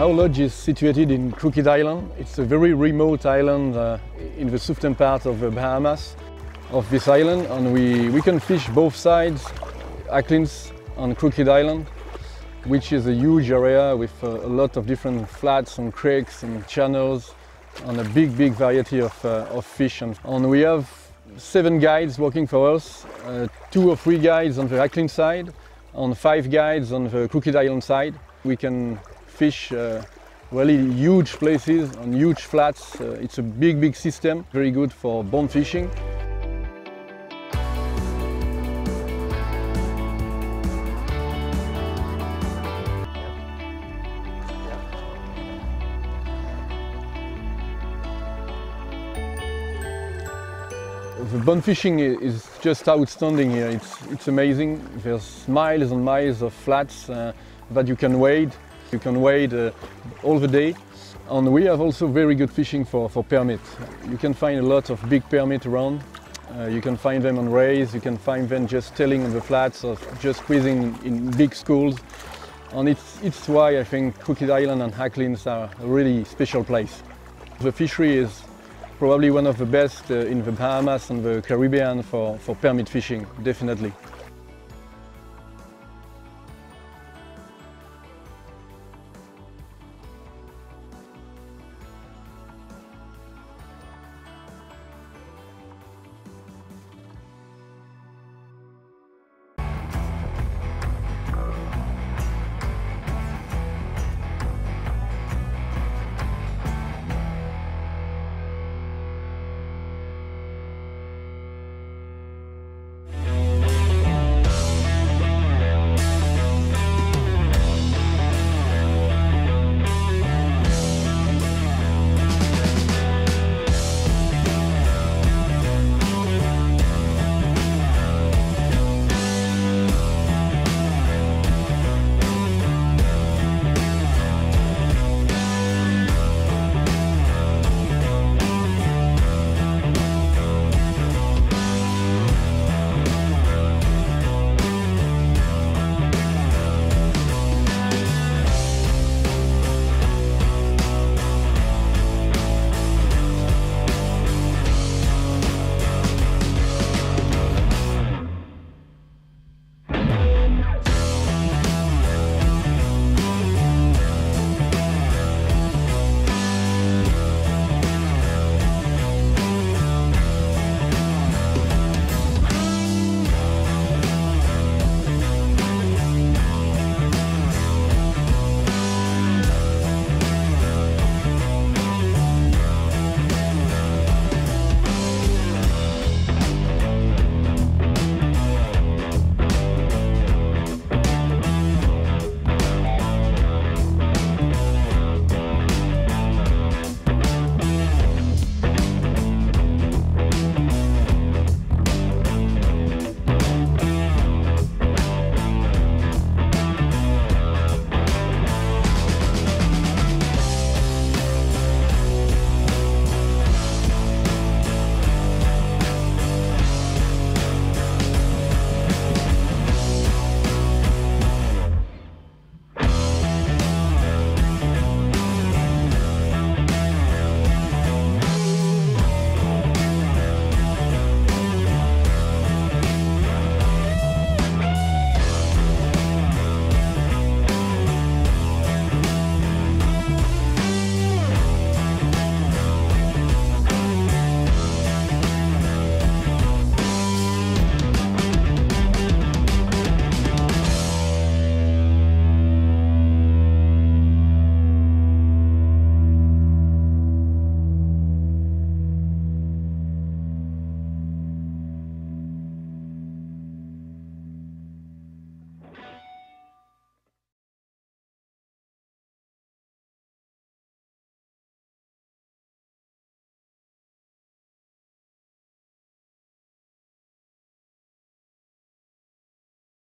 Our lodge is situated in Crooked Island. It's a very remote island in the southern part of the Bahamas, of this island, and we can fish both sides, Acklins and Crooked Island, which is a huge area with a lot of different flats and creeks and channels and a big variety of fish. And we have 7 guides working for us, 2 or 3 guides on the Acklins side and 5 guides on the Crooked Island side. We can fish really huge places and huge flats. It's a big system, very good for bomb fishing. The bone fishing is just outstanding here. It's amazing. There's miles and miles of flats that you can wade. You can wade all the day. And we have also very good fishing for permit. You can find a lot of big permit around. You can find them on rays. You can find them just tailing on the flats or just squeezing in big schools. And it's why I think Crooked Island and Acklins are a really special place. The fishery is probably one of the best in the Bahamas and the Caribbean for permit fishing, definitely.